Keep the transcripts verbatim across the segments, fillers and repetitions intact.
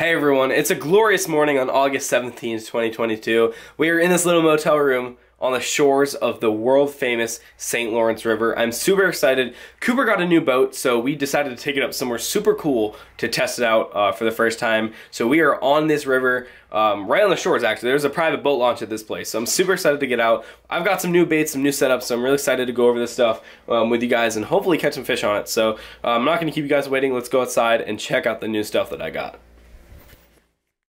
Hey everyone, it's a glorious morning on August seventeenth, twenty twenty-two. We are in this little motel room on the shores of the world-famous Saint Lawrence River. I'm super excited. Cooper got a new boat, so we decided to take it up somewhere super cool to test it out uh, for the first time. So we are on this river, um, right on the shores actually. There's a private boat launch at this place, so I'm super excited to get out. I've got some new baits, some new setups, so I'm really excited to go over this stuff um, with you guys and hopefully catch some fish on it. So uh, I'm not gonna keep you guys waiting. Let's go outside and check out the new stuff that I got.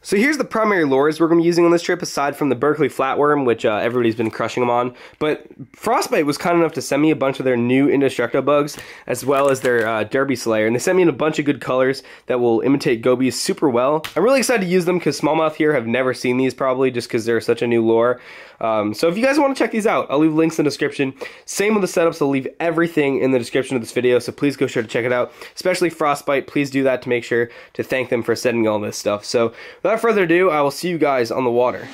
So here's the primary lures we're going to be using on this trip, aside from the Berkley Flatworm, which uh, everybody's been crushing them on. But Frostbite was kind enough to send me a bunch of their new Indestructobugs, as well as their uh, Derby Slayer. And they sent me in a bunch of good colors that will imitate gobies super well. I'm really excited to use them because smallmouth here have never seen these, probably, just because they're such a new lure. Um, so if you guys want to check these out, I'll leave links in the description. Same with the setups, I'll leave everything in the description of this video, so please go sure to check it out. Especially Frostbite, please do that to make sure to thank them for sending all this stuff. So without further ado, I will see you guys on the water.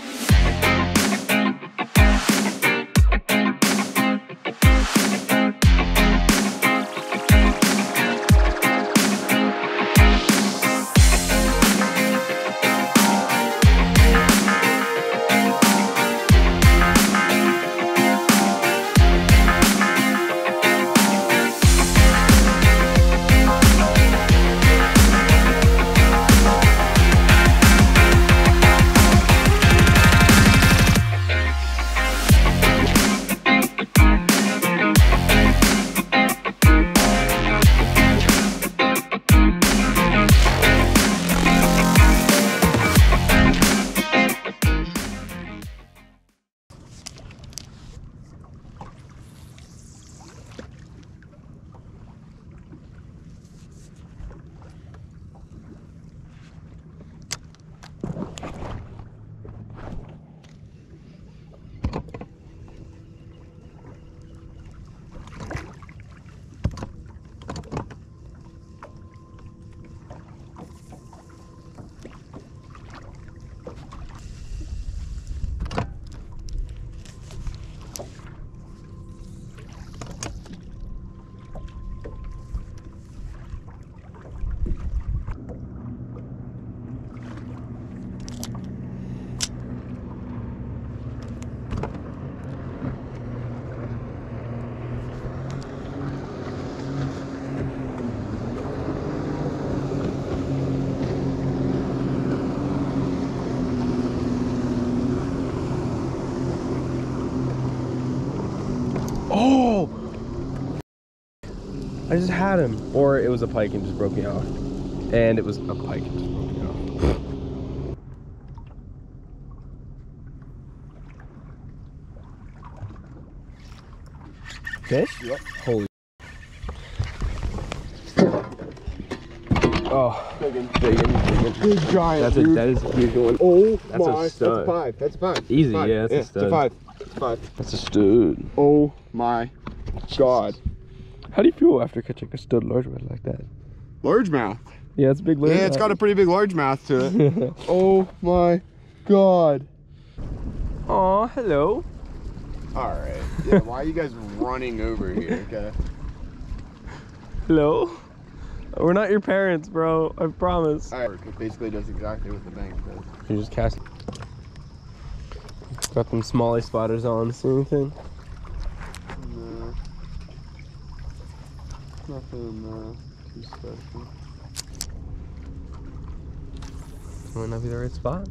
Oh! I just had him. Or it was a pike and just broke me off. And it was a pike and just broke me off. Fish? Yep. Holy. Oh. Big one. Big one. Big giant. That's a, that is a huge one. Oh, that's my. A stud. That's a five. That's a five. Easy, five. Yeah, that's yeah, a stud. It's a five. But that's a stud. Oh my god. How do you feel after catching a stud largemouth like that? Largemouth? Yeah, it's a big largemouth. Yeah, it's got a pretty big largemouth to it. Oh my god. Aw, hello. Alright. Yeah, why are you guys running over here? Okay. Hello? We're not your parents, bro. I promise. Alright, it basically does exactly what the bank does. You just cast. Got them smallie spotters on. See anything? No. Nothing uh, too special. Might not be the right spot.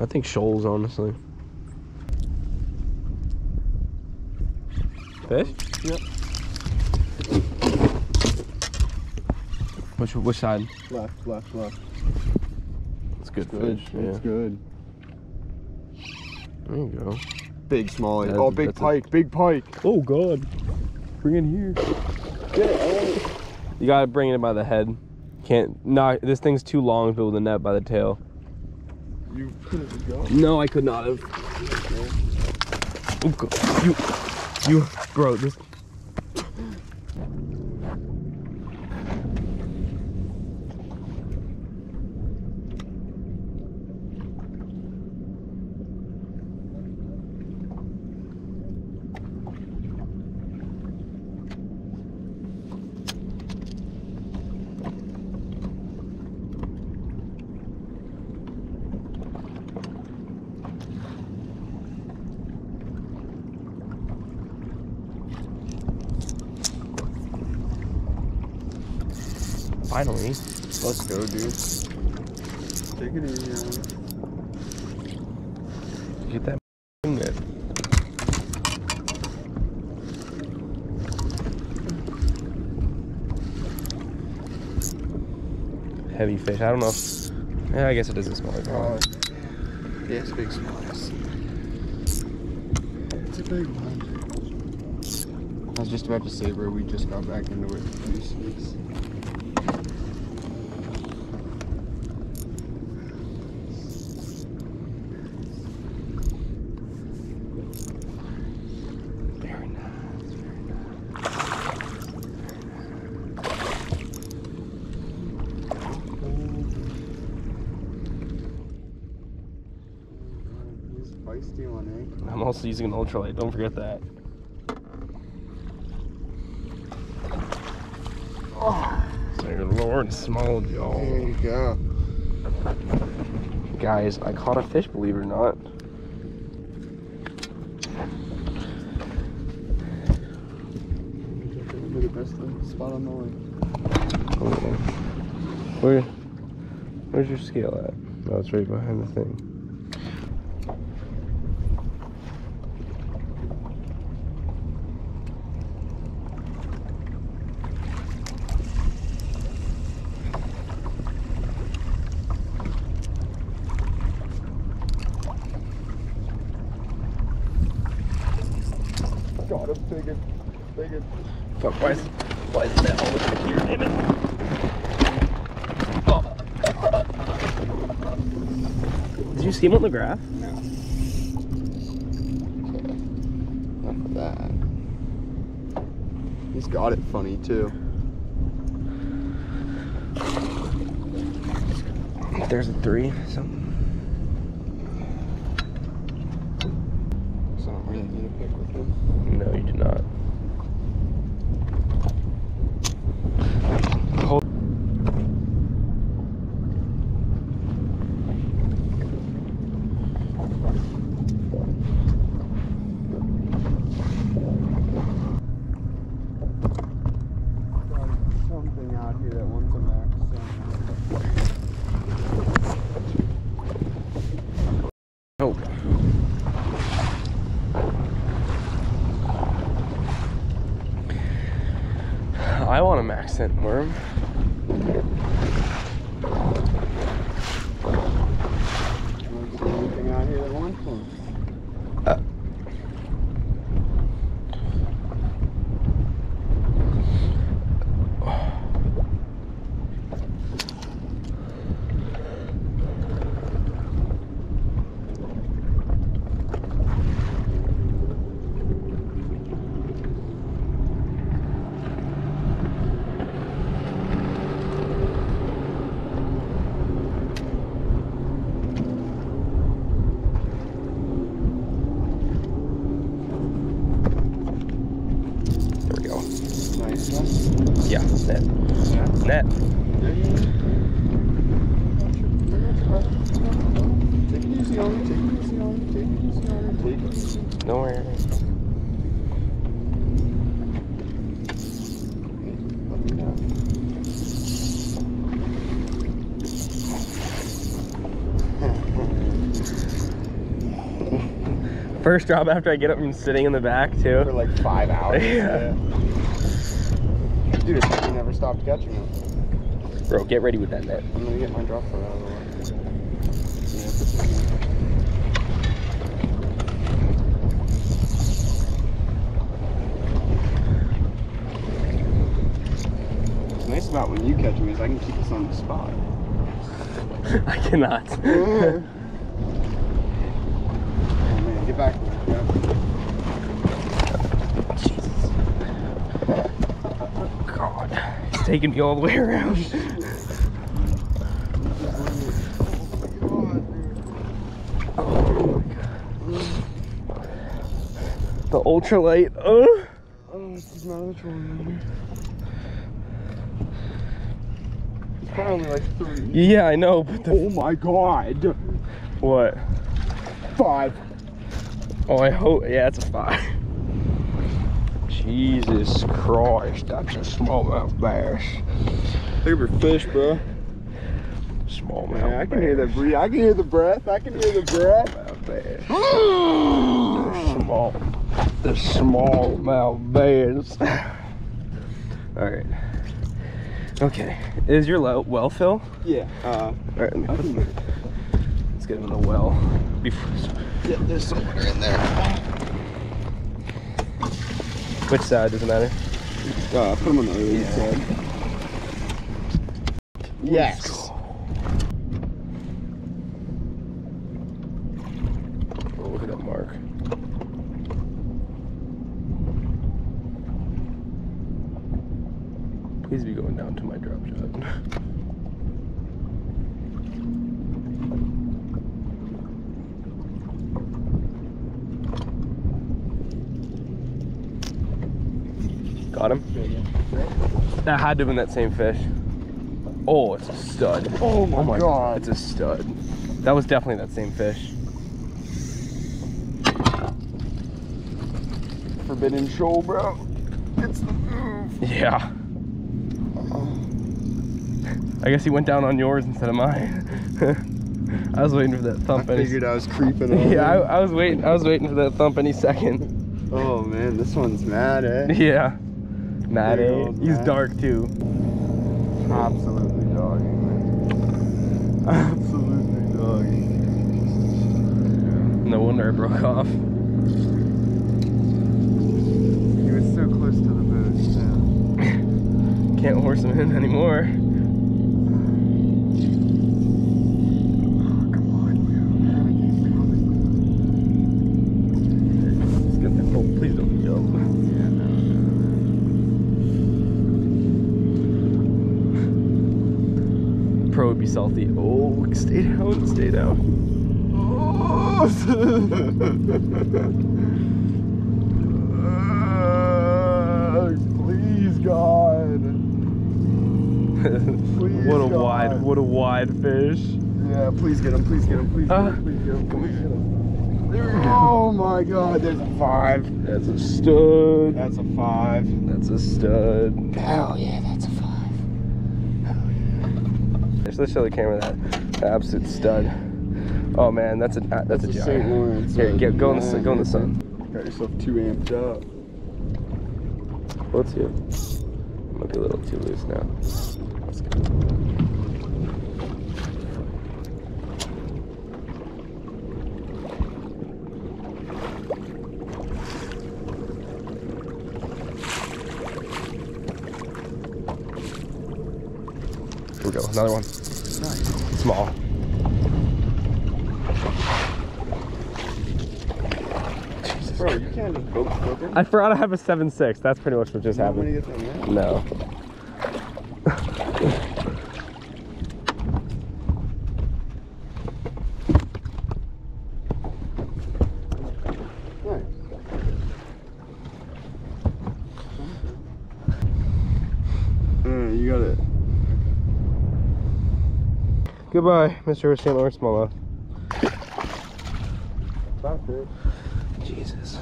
I think shoals, honestly. Fish? Yep. Which which side? Left, left, left. That's good, good fish. That's yeah. Good. There you go. Big smallie. That, oh, big pike. It. Big pike. Oh, God. Bring it here. Get it. You got to bring it by the head. Can't. No, this thing's too long to with the net by the tail. You could have gone. No, I could not have. Oh, God. You. You. Bro, this. Finally. Let's go, dude. Take it easy, man. Get that in there. Heavy fish. I don't know if... Yeah, I guess it is a smaller one. Oh, yeah, it's big smallies. It's a big one. I was just about to say, bro, we just got back into it. Very nice, very nice. Feisty one, eh? I'm also using an ultralight, don't forget that. Lord, small jaw. There you go. Guys, I caught a fish, believe it or not. The best spot on the lake. Where, where's your scale at? Oh, it's right behind the thing. Fuck, why is, why is that all over here, damn it? Oh. Did you see him on the graph? No. Okay. Not that. He's got it funny, too. There's a three, something. So I don't really need a pick with him. No, you do not. I want a MaxScent worm. Anything out here that wants one? Yeah, net. Yeah. Net. Take it easy on it, take it easy on it, take it easy on it, take it easy. Don't worry. First drop after I get up from sitting in the back, too. For like five hours. Yeah. Yeah. Dude, you never stopped catching it. Bro, get ready with that net. I'm gonna get my drop for out of the way. What's nice about when you catch them is I can keep this on the spot. I cannot. Oh man, get back. Taking me all the way around. Oh my god, oh my god. The ultralight. Oh, oh this is not ultralight. It's probably like three. Yeah, I know, but the... Oh my god. What? Five. Oh, I hope. Yeah, it's a five. Jesus Christ, that's a smallmouth bass. Bigger fish, bro. Small mouth. Yeah, I can bass. hear the breath. I can hear the breath. I can hear the breath. They're small. The small mouth bass. All right. Okay. Is your well fill? Yeah. Uh, All right. Let me put some, let's get him in the well. Before. Yeah, there's some water in there. Which side? Doesn't matter. Uh, put him on the other yeah. side. Yes. Oh, look at that mark. Please be going down to my drop shot. Got him? Yeah, yeah. That had to have been that same fish. Oh, it's a stud. Oh my, oh my god. It's a stud. That was definitely that same fish. Forbidden shoal, bro. It's the move. Yeah. Uh-oh. I guess he went down on yours instead of mine. I was waiting for that thump. I figured I was creeping over. Yeah, I, I was waiting. I was waiting for that thump any second. Oh man, this one's mad, eh? Yeah. Mad, eh? He's mad. Dark too. Absolutely dogging, man. Absolutely dogging. No wonder I broke off. He was so close to the boat, man. Can't horse him in anymore. Oh, come on, man. Let's get that boat. Please don't yell. Would be salty. Oh, stay down, stay down. Oh. uh, please, God. Please, what a God. wide, what a wide fish. Yeah, please get him, please get him, please get him, uh, please get him, please get him. There we go. Oh my God, there's a five. That's a stud. That's a five. That's a stud. Hell yeah, that's a five. Let's show the camera that absolute stud. Oh man, that's a that's, that's a giant. Saint Lawrence. Here, get, go in the sun. Go in the sun. Got yourself too amped up. What's here? Might be a little too loose now. Let's go. Here we go. Another one. Nice. Small. Jesus. Bro, you can't just boat smoking. I forgot I have a seven six. That's pretty much what just you happened. Thing, no. Nice. Mm, you got it. Goodbye, Mister Saint Lawrence Smallmouth. Jesus.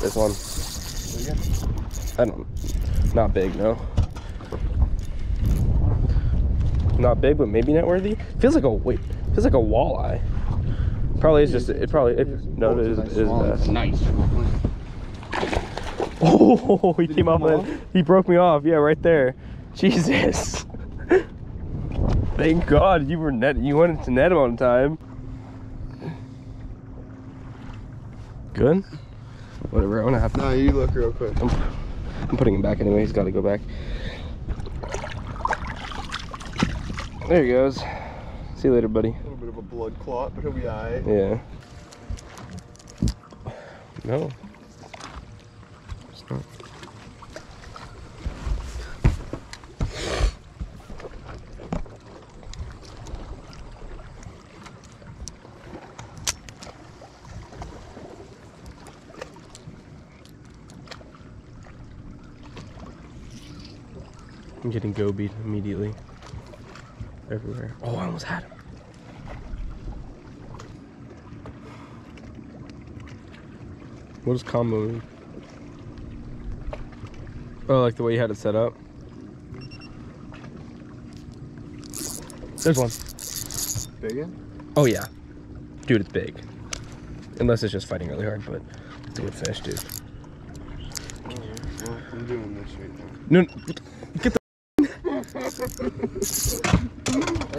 This one. I don't, not big, no. Not big, but maybe net worthy. Feels like a wait. Feels like a walleye. Probably is just. It probably. It, no, it is. It is best. Nice. Oh, he Did came he off. off? And he broke me off. Yeah, right there. Jesus. Thank God you were net. You wanted to net him on time. Good. Whatever, I want to have to. No, you look real quick. I'm, I'm putting him back anyway. He's got to go back. There he goes. See you later, buddy. A little bit of a blood clot, but he'll be all right. Yeah. No. It's not. I'm getting gobied immediately. Everywhere. Oh, I almost had him. What does combo mean? Oh, like the way you had it set up. There's one. Big one? Oh, yeah. Dude, it's big. Unless it's just fighting really hard, but it's a good fish, dude. Well, I'm doing this right now. No, get the. I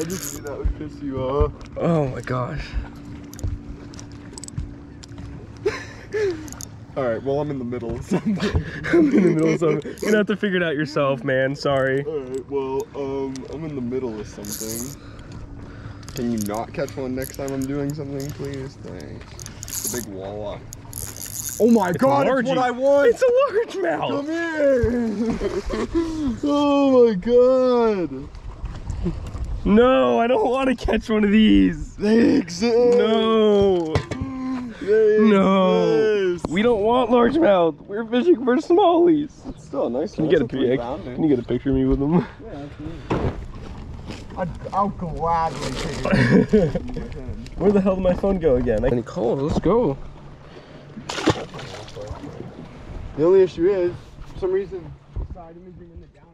just knew that would piss you off. Oh my gosh. Alright, well, I'm in the middle of something. I'm in the middle of something. You're gonna have to figure it out yourself, man. Sorry. Alright, well, um, I'm in the middle of something. Can you not catch one next time I'm doing something, please? Thanks. A big walleye. Oh my god, it's what I want! It's a largemouth! Come here! Oh my god! No, I don't want to catch one of these! They exist! No! They no! Exist. We don't want largemouth! We're fishing for smallies! It's still a nice one. Can, you get a, can you get a picture of me with them? Yeah, absolutely. I'd, I'll gladly take it. Where the hell did my phone go again? I can call, let's go. The only issue is, for some reason, side imaging in the down.